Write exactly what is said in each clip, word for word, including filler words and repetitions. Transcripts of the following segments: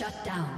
Shut down.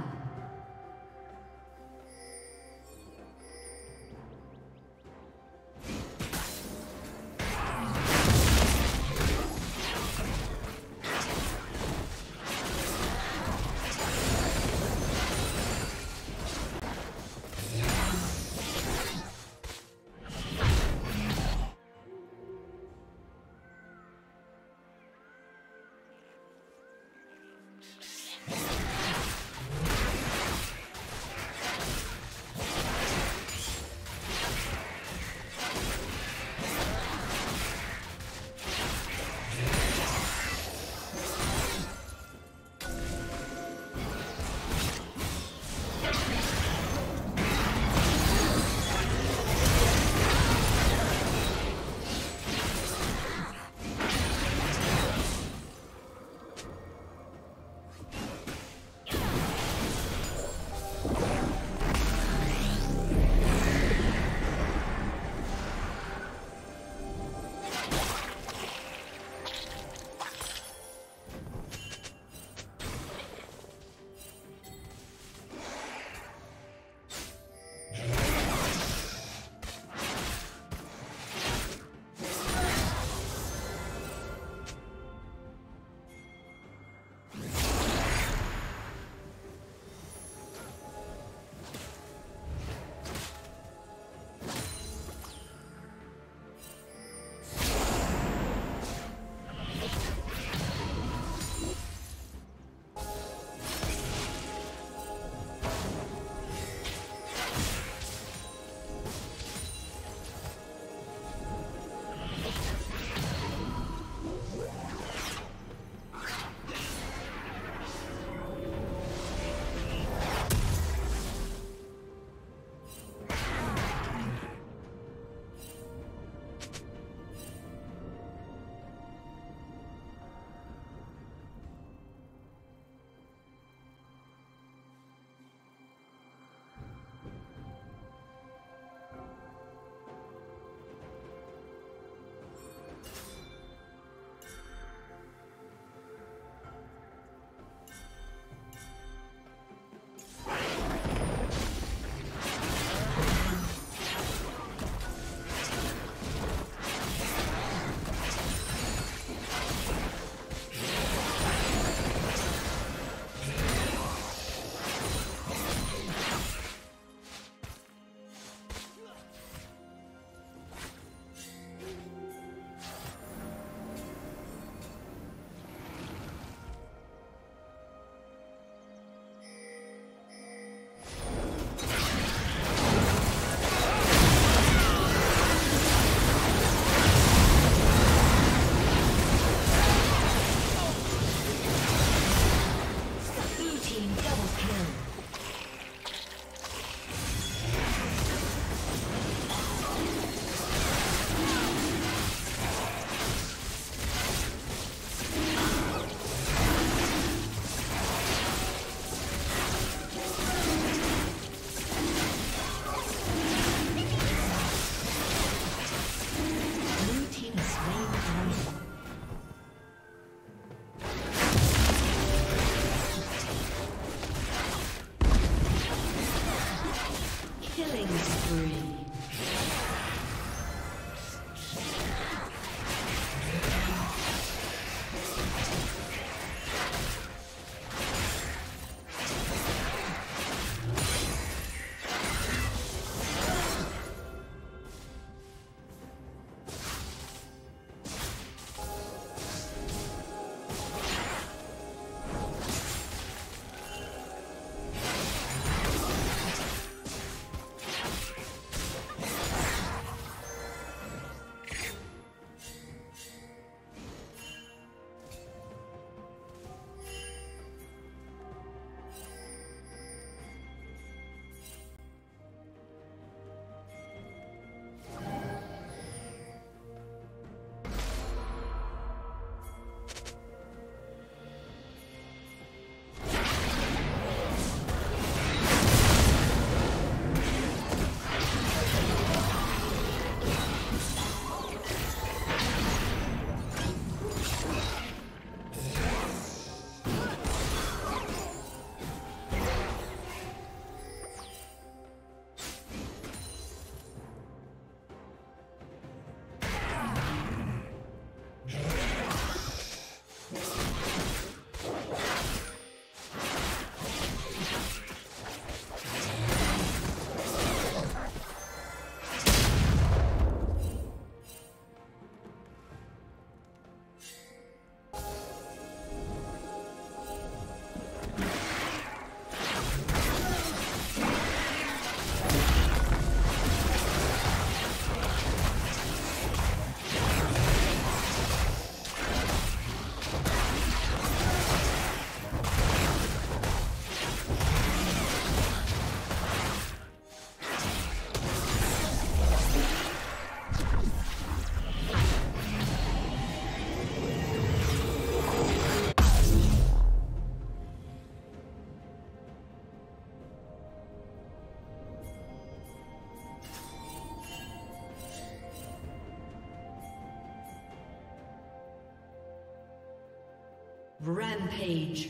Rampage.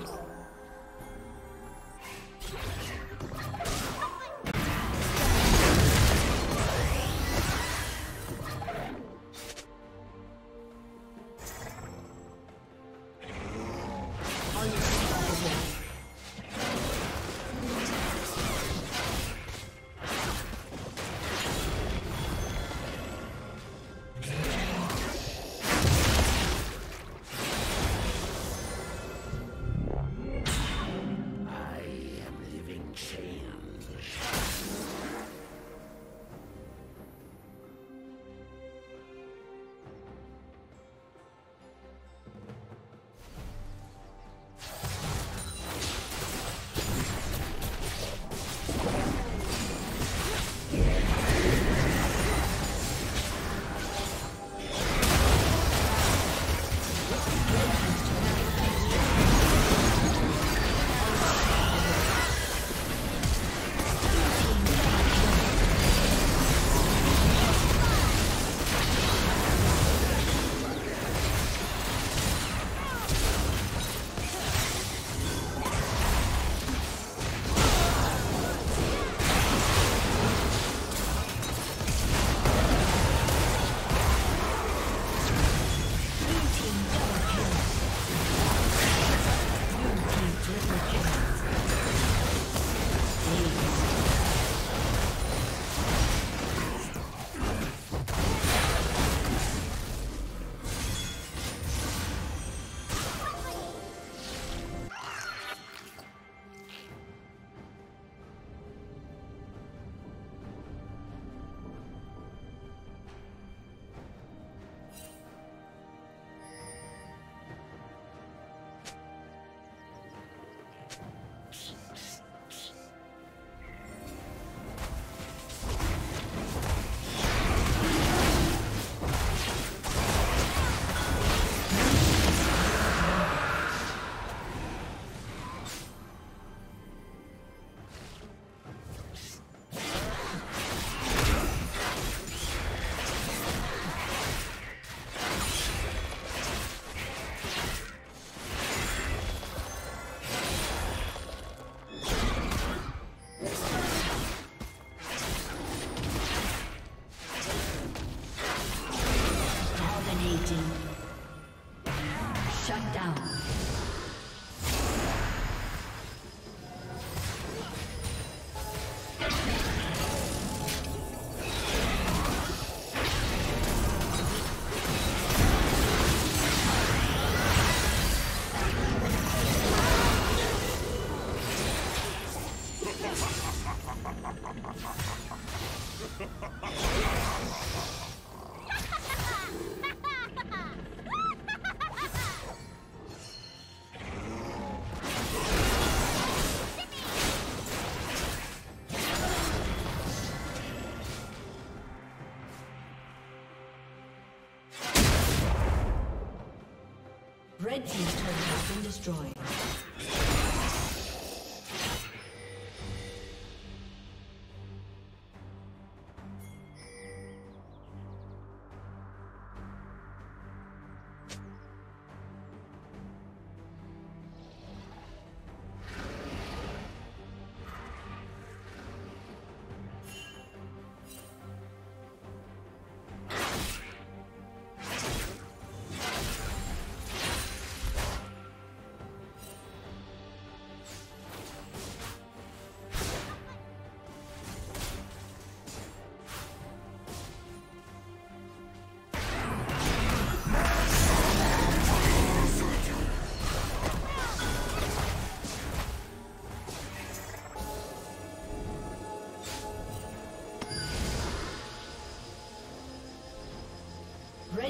Red Team's turret has been destroyed.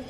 Red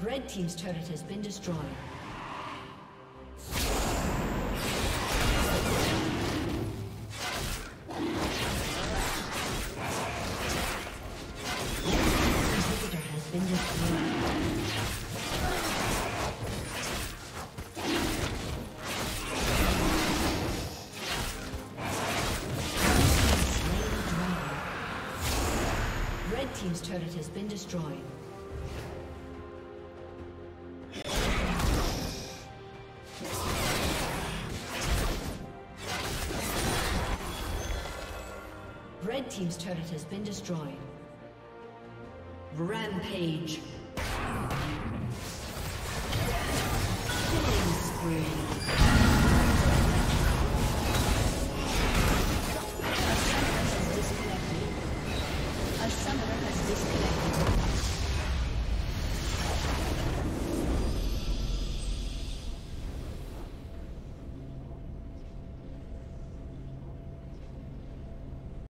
Red Team's turret has been destroyed. Red Team's turret has been destroyed. Red Team's turret has been destroyed. Rampage. Killing spree. A summoner has disconnected. A summoner has disconnected.